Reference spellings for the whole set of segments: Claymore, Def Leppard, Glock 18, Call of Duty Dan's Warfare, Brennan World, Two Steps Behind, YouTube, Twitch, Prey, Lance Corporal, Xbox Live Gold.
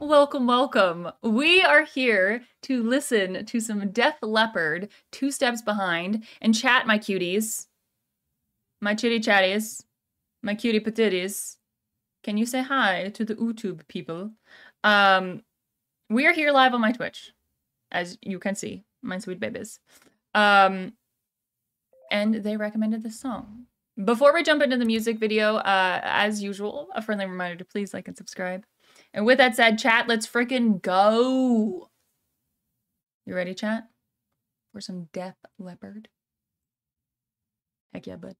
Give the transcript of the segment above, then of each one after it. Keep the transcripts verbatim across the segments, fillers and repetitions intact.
Welcome, welcome. We are here to listen to some Def Leppard, Two Steps Behind, and chat, my cuties. My chitty chatties. My cutie patitties. Can you say hi to the YouTube people? Um, we are here live on my Twitch, as you can see, my sweet babies. Um, and they recommended this song. Before we jump into the music video, uh, as usual, a friendly reminder to please like and subscribe. And with that said, chat, let's frickin' go. You ready, chat? For some Def Leppard? Heck yeah, bud.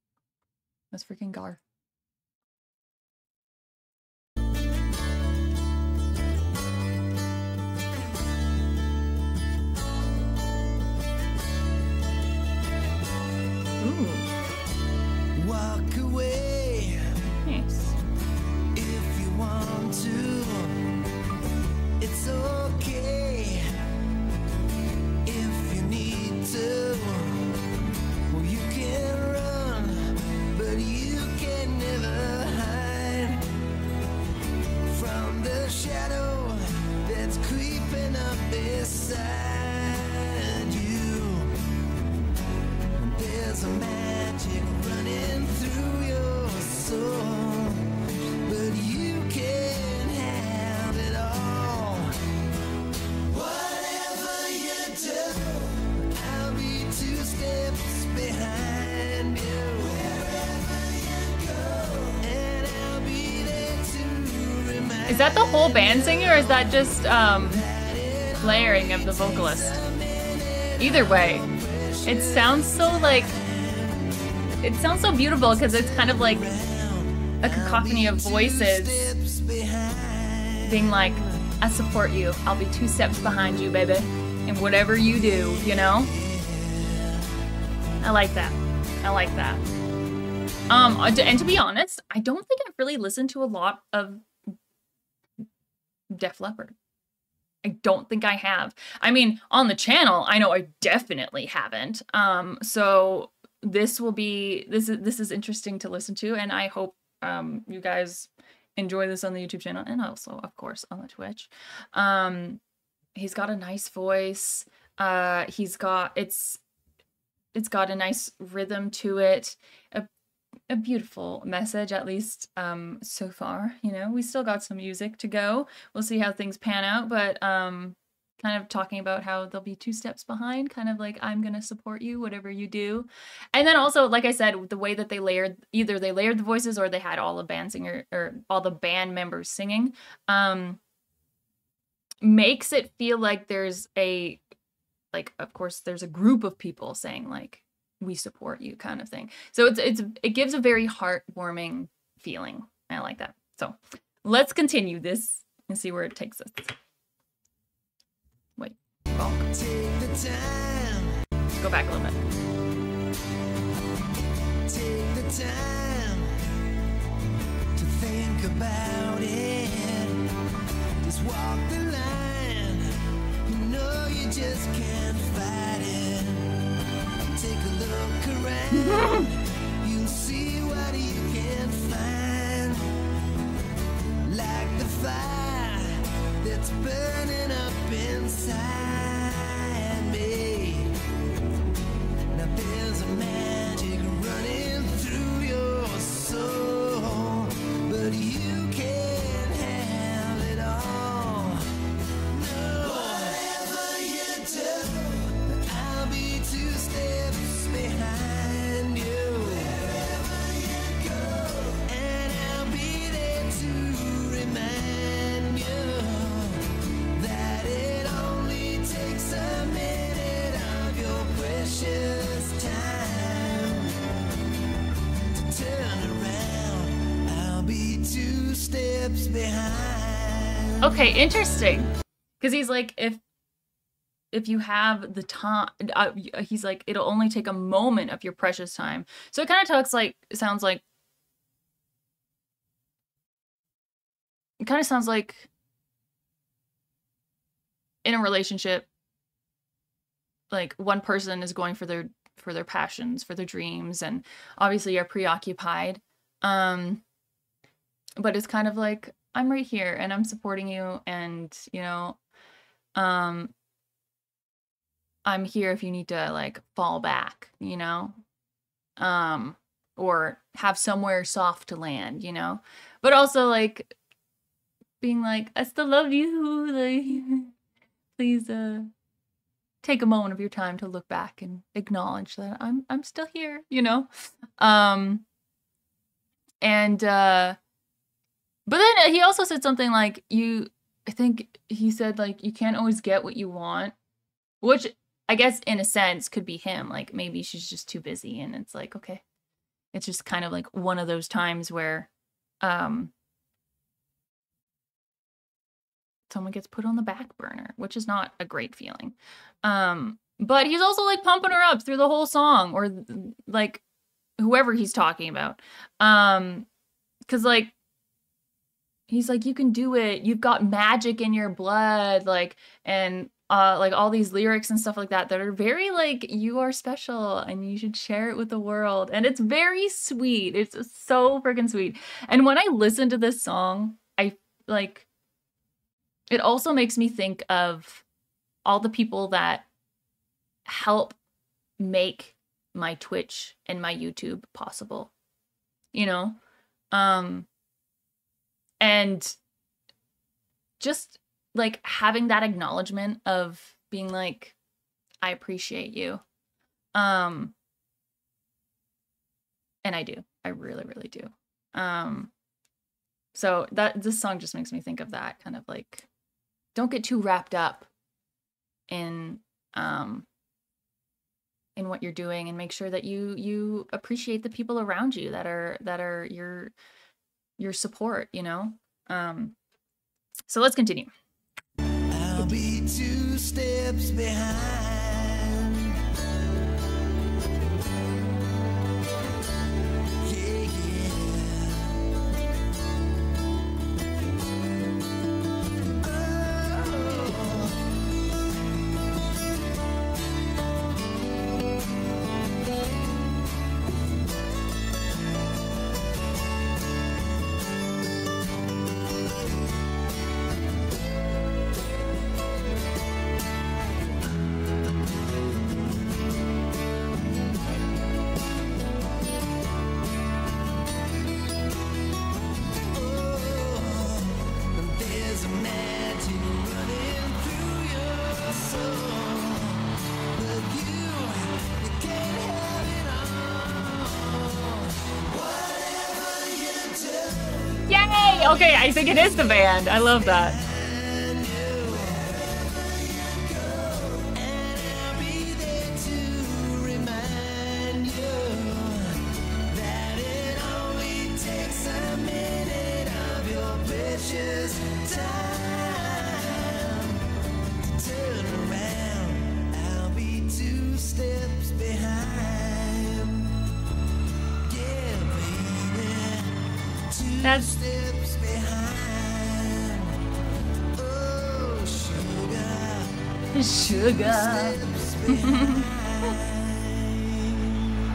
Let's frickin' go. Ooh. Walk away. Nice. If you want to. It's okay if you need to. Well, you can run, but you can never hide from the shadow that's creeping up beside you. There's a magic running through your soul, but you can. Is that the whole band singing, or is that just um, layering of the vocalist? Either way, it sounds so like, it sounds so beautiful because it's kind of like a cacophony of voices being like, I support you, I'll be two steps behind you, baby, and whatever you do, you know? I like that. I like that. Um, and to be honest, I don't think I've really listened to a lot of Def Leppard. I don't think I have. I mean, on the channel, I know I definitely haven't. Um, so this will be this is this is interesting to listen to, and I hope um you guys enjoy this on the YouTube channel and also, of course, on the Twitch. Um, he's got a nice voice. Uh, he's got it's it's got a nice rhythm to it. A, A beautiful message, at least um, so far. You know, we still got some music to go. We'll see how things pan out, but um, kind of talking about how they'll be two steps behind, kind of like, I'm gonna support you, whatever you do. And then also, like I said, the way that they layered, either they layered the voices or they had all the band singer or all the band members singing, um, makes it feel like there's a, like, of course, there's a group of people saying like, we support you kind of thing. So it's it's it gives a very heartwarming feeling. I like that. So let's continue this and see where it takes us. Wait. Oh. Take the time. Let's go back a little bit. Take the time to think about it. Just walk the line. You know you just can't fight it. Take a look around, you'll see what you can find. Like the fire that's burning up inside me. Now there's a magic running through your soul, but you can't have it all. No. Whatever you do, I'll be two steps behind you, wherever you go, and I'll be there to remind you that it only takes a minute of your precious time to turn around. I'll be two steps behind. Okay, interesting, because he's like, if if you have the time, uh, he's like, it'll only take a moment of your precious time. So it kind of talks like, sounds like, it kind of sounds like in a relationship, like one person is going for their, for their passions, for their dreams, and obviously you're preoccupied. Um, but it's kind of like, I'm right here and I'm supporting you, and you know, um, I'm here if you need to like fall back, you know, um, or have somewhere soft to land, you know, but also like being like, I still love you. Like, please, uh, take a moment of your time to look back and acknowledge that I'm, I'm still here, you know? Um, and, uh, but then he also said something like, you, I think he said like, you can't always get what you want, which I guess in a sense could be him. Like maybe she's just too busy and it's like, okay. It's just kind of like one of those times where, um, someone gets put on the back burner, which is not a great feeling. Um, but he's also like pumping her up through the whole song, or like whoever he's talking about. Um, cause like, he's like, you can do it. You've got magic in your blood. Like, and, uh, like all these lyrics and stuff like that, that are very like, you are special and you should share it with the world. And it's very sweet. It's so freaking sweet. And when I listen to this song, I like, it also makes me think of all the people that help make my Twitch and my YouTube possible, you know? Um, and just like having that acknowledgement of being like, I appreciate you. Um, and I do, I really, really do. Um, so that this song just makes me think of that kind of like, don't get too wrapped up in um, in what you're doing, and make sure that you you appreciate the people around you that are that are your your support. You know. Um, so let's continue. I'll be two steps behind. Yeah, yeah. Okay, I think it is the band. I love that. That's Sugar.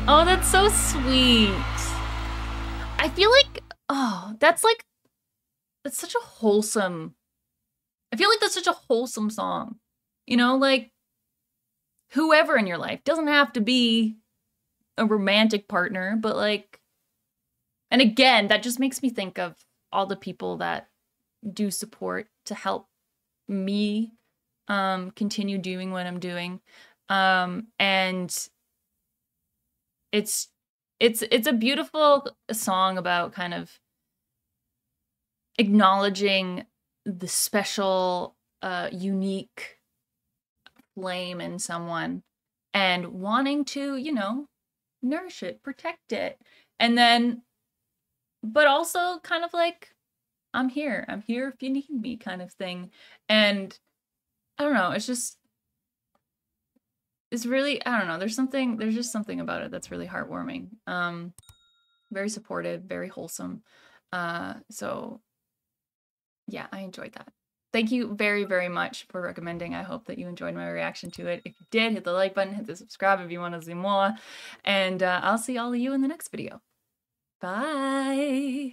Oh, that's so sweet. I feel like, oh, that's like, that's such a wholesome, I feel like that's such a wholesome song. You know, like, whoever in your life, doesn't have to be a romantic partner, but like, and again, that just makes me think of all the people that do support to help me um continue doing what I'm doing, um and it's it's it's a beautiful song about kind of acknowledging the special uh unique flame in someone and wanting to, you know, nourish it, protect it, and then but also kind of like, I'm here I'm here if you need me kind of thing. And I don't know, it's just, it's really, I don't know, there's something, there's just something about it that's really heartwarming. Um, very supportive, very wholesome. Uh, so yeah, I enjoyed that. Thank you very, very much for recommending. I hope that you enjoyed my reaction to it. If you did, hit the like button, hit the subscribe if you want to see more. And uh, I'll see all of you in the next video. Bye.